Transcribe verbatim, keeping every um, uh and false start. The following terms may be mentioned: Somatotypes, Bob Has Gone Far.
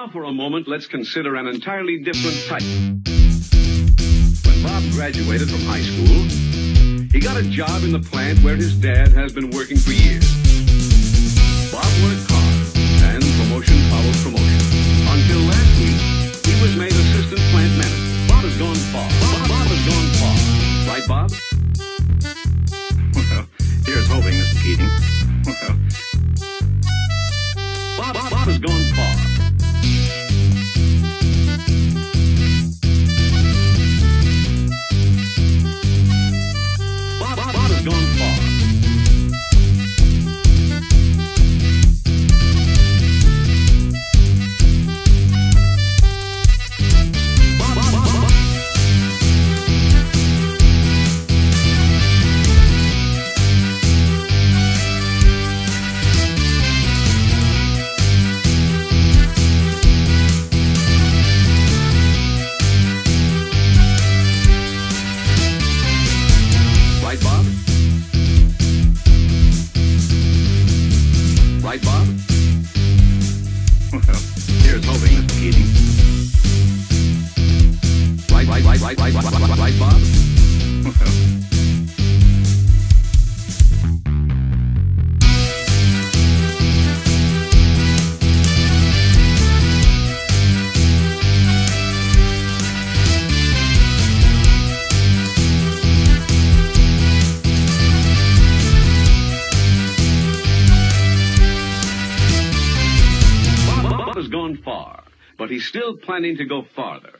Now for a moment, let's consider an entirely different type. When Bob graduated from high school, he got a job in the plant where his dad has been working for years. Bob worked hard, and promotion followed promotion. Until last week, he was made assistant plant manager. Bob has gone far. Bob, Bob has gone far. Right, Bob? Well, here's hoping, Mister Keating. Well, Bob, Bob, Bob has gone far. Right, Bob? Well, here's hoping, Mister Keating. Right, right, right, right, right, right, right, right, Bob? Well... Bob has gone far, but he's still planning to go farther.